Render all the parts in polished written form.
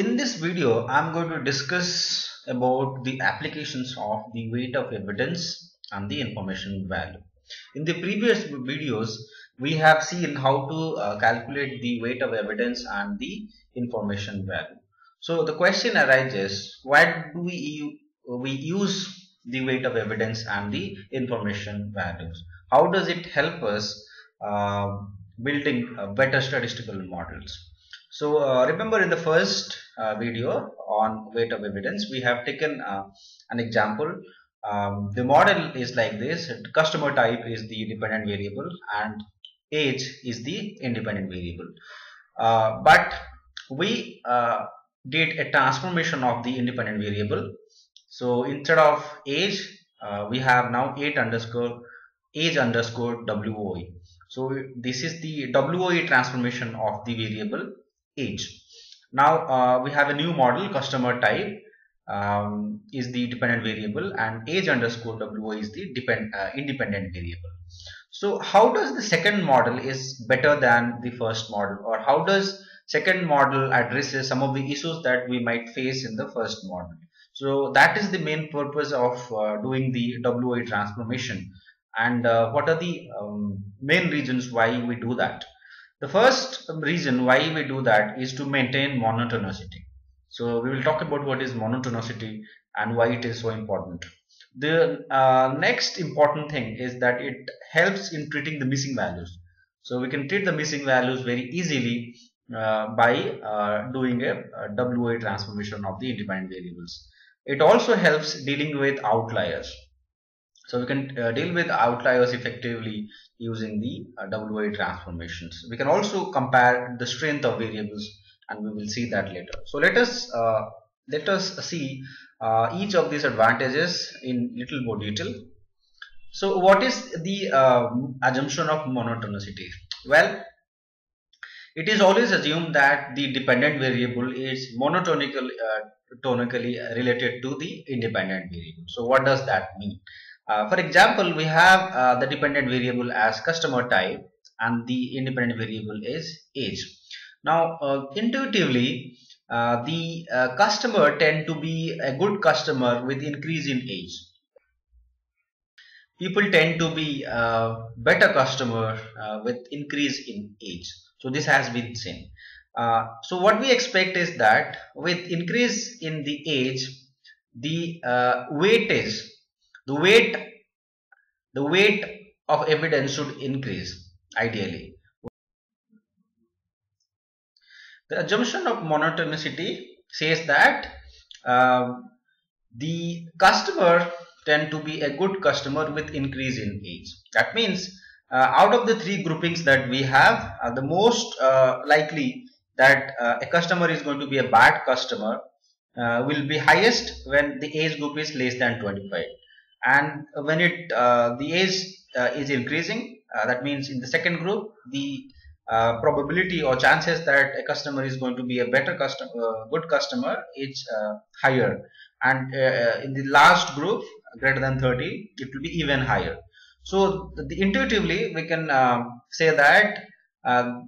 In this video, I'm going to discuss about the applications of the weight of evidence and the information value. In the previous videos, we have seen how to calculate the weight of evidence and the information value. So the question arises, why do we use the weight of evidence and the information values? How does it help us building better statistical models? So remember, in the first video on weight of evidence, we have taken an example. The model is like this: customer type is the dependent variable and age is the independent variable. But we did a transformation of the independent variable. So instead of age, we have now age_age_WOE. So this is the WOE transformation of the variable age. Now we have a new model. Customer type is the dependent variable and age_WOE is the independent variable. So how does the second model is better than the first model, or how does second model addresses some of the issues that we might face in the first model? So that is the main purpose of doing the WOE transformation, and what are the main reasons why we do that. The first reason why we do that is to maintain monotonicity. So we will talk about what is monotonicity and why it is so important. The next important thing is that it helps in treating the missing values. So we can treat the missing values very easily by doing a WOE transformation of the independent variables. It also helps dealing with outliers. So we can deal with outliers effectively using the WOE transformations. We can also compare the strength of variables, and we will see that later. So let us see each of these advantages in little more detail. So what is the assumption of monotonicity? Well, it is always assumed that the dependent variable is monotonically related to the independent variable. So what does that mean? For example, we have the dependent variable as customer type and the independent variable is age. Now intuitively, the customer tend to be a good customer with increase in age. People tend to be better customer with increase in age. So this has been seen. So what we expect is that with increase in the age, the weight of evidence should increase ideally. The assumption of monotonicity says that the customer tend to be a good customer with increase in age. That means out of the three groupings that we have, the most likely that a customer is going to be a bad customer will be highest when the age group is less than 25. And when the age is increasing, that means in the second group, the probability or chances that a customer is going to be a better customer, good customer, is higher. And in the last group, greater than 30, it will be even higher. So intuitively, we can say that the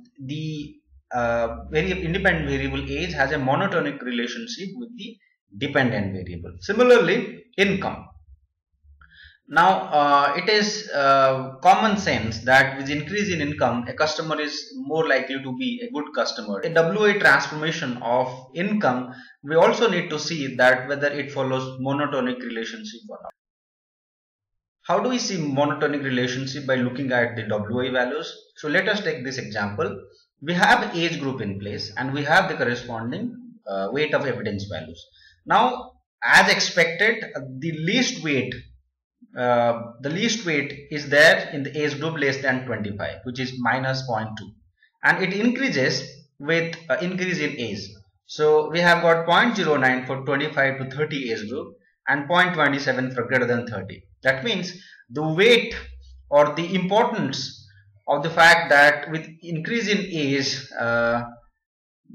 independent variable age has a monotonic relationship with the dependent variable. Similarly, income. Now it is common sense that with increase in income, a customer is more likely to be a good customer. A WOE transformation of income, we also need to see that whether it follows monotonic relationship or not. How do we see monotonic relationship? By looking at the WOE values. So let us take this example. We have age group in place and we have the corresponding weight of evidence values. Now, as expected, the least weight is there in the age group less than 25, which is -0.2, and it increases with increase in age. So we have got 0.09 for 25 to 30 age group and 0.27 for greater than 30. That means the weight or the importance of the fact that with increase in age,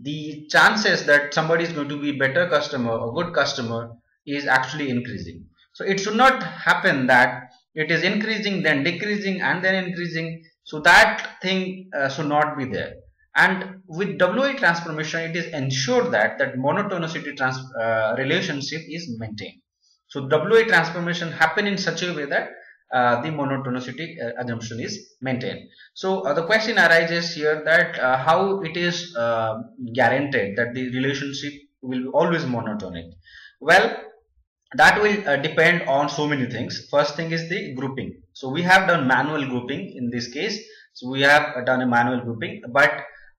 the chances that somebody is going to be better customer or good customer is actually increasing. So it should not happen that it is increasing, then decreasing, and then increasing. So that thing should not be there. And with WOE transformation, it is ensured that monotonicity relationship is maintained. So WOE transformation happen in such a way that the monotonicity assumption is maintained. So the question arises here that how it is guaranteed that the relationship will be always monotonic. Well, that will depend on so many things. First thing is the grouping. So we have done manual grouping in this case. So we have done a manual grouping, but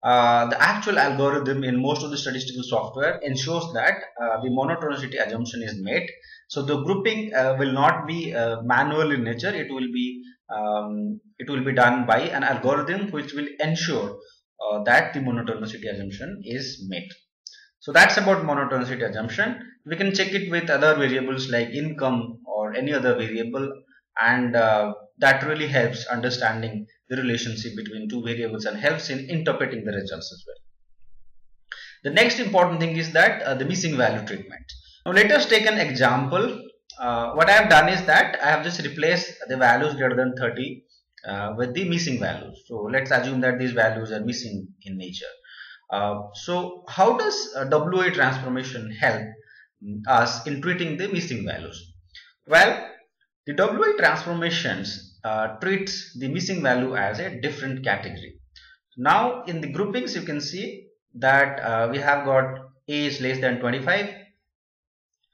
the actual algorithm in most of the statistical software ensures that the monotonicity assumption is met. So the grouping will not be manual in nature. It will be done by an algorithm which will ensure that the monotonicity assumption is met. So that's about monotonicity assumption. We can check it with other variables like income or any other variable, and that really helps understanding the relationship between two variables and helps in interpreting the results as well. The next important thing is that the missing value treatment. Now let us take an example. What I have done is that I have just replaced the values greater than 30 with the missing values. So let's assume that these values are missing in nature. So how does WOE transformation help us in treating the missing values? Well, the WOE transformations treats the missing value as a different category. Now in the groupings you can see that we have got A is less than 25,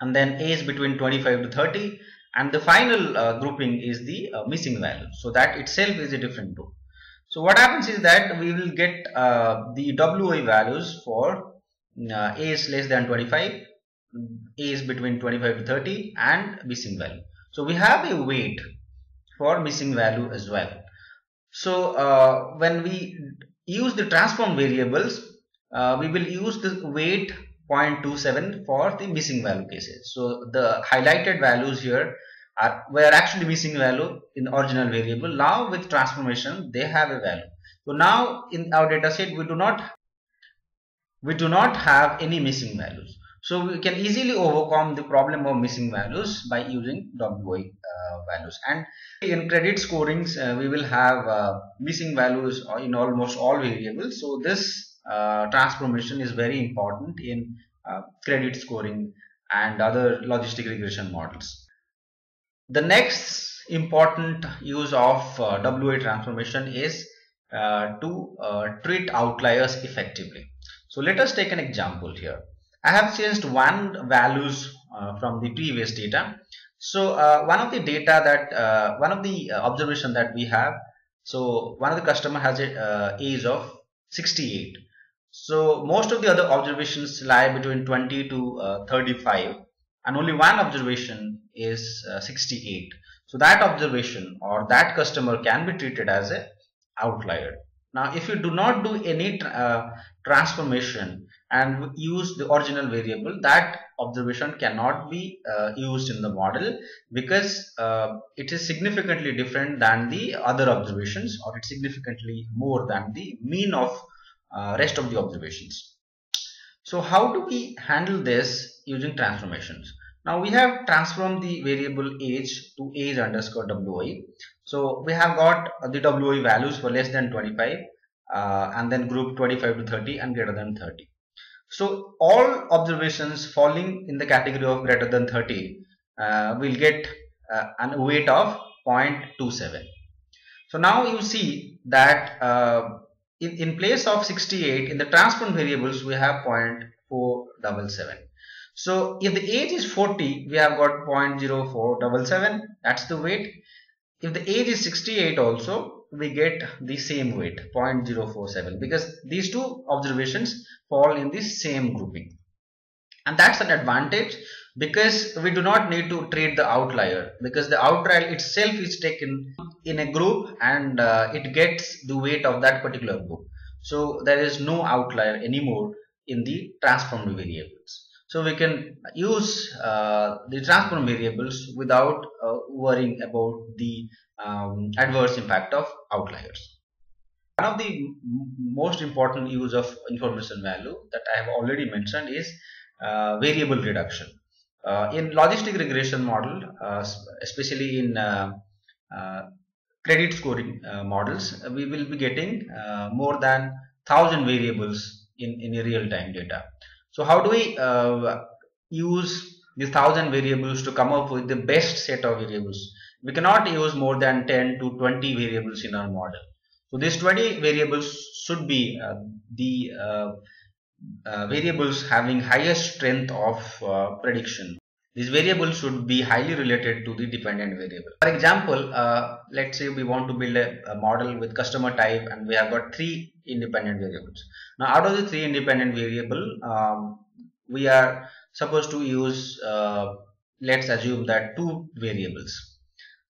and then A is between 25 to 30, and the final grouping is the missing value. So that itself is a different group. So what happens is that we will get the WOE values for A is less than 25, A is between 25 to 30 and missing value. So we have a weight for missing value as well. So when we use the transform variables, we will use the weight 0.27 for the missing value cases. So the highlighted values here were actually missing value in the original variable. Now with transformation they have a value. So now in our data set we do not have any missing values. So we can easily overcome the problem of missing values by using WOE values. And in credit scorings, we will have missing values in almost all variables. So this transformation is very important in credit scoring and other logistic regression models. The next important use of WOE transformation is to treat outliers effectively. So let us take an example here. I have changed one values from the previous data. So one of the observation that we have, so one of the customer has an age of 68. So most of the other observations lie between 20 to 35, and only one observation is 68. So that observation or that customer can be treated as an outlier. Now if you do not do any transformation and use the original variable, that observation cannot be used in the model, because it is significantly different than the other observations, or it's significantly more than the mean of rest of the observations. So how do we handle this using transformations? Now we have transformed the variable age to age underscore WOE. So we have got the WOE values for less than 25, and then group 25 to 30 and greater than 30. So all observations falling in the category of greater than 30 will get a weight of 0.27. So now you see that in place of 68 in the transform variables we have 0.477. So if the age is 40, we have got 0.0477, that's the weight. If the age is 68 also, we get the same weight 0.047, because these two observations fall in the same grouping. And that's an advantage, because we do not need to treat the outlier, because the outlier itself is taken in a group and it gets the weight of that particular group. So there is no outlier anymore in the transformed variables. So we can use the transform variables without worrying about the adverse impact of outliers. One of the most important use of information value that I have already mentioned is variable reduction. In logistic regression model, especially in credit scoring models, we will be getting more than 1,000 variables in a real-time data. So how do we use these 1,000 variables to come up with the best set of variables? We cannot use more than 10 to 20 variables in our model. So these 20 variables should be the variables having highest strength of prediction. These variables should be highly related to the dependent variable. For example, let's say we want to build a model with customer type, and we have got 3 independent variables. Now, out of the 3 independent variables, we are supposed to use, let's assume that 2 variables.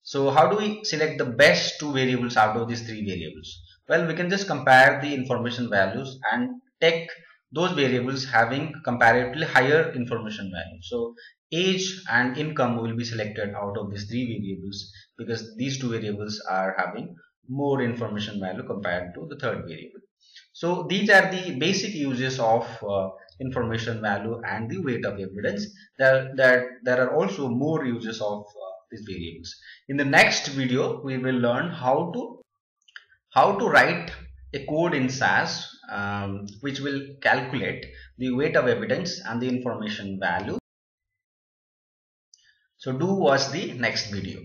So how do we select the best 2 variables out of these 3 variables? Well, we can just compare the information values and take those variables having comparatively higher information value. So age and income will be selected out of these 3 variables because these 2 variables are having more information value compared to the 3rd variable. So these are the basic uses of information value and the weight of evidence. There are also more uses of these variables. In the next video, we will learn how to write a code in SAS which will calculate the weight of evidence and the information value. So do watch the next video.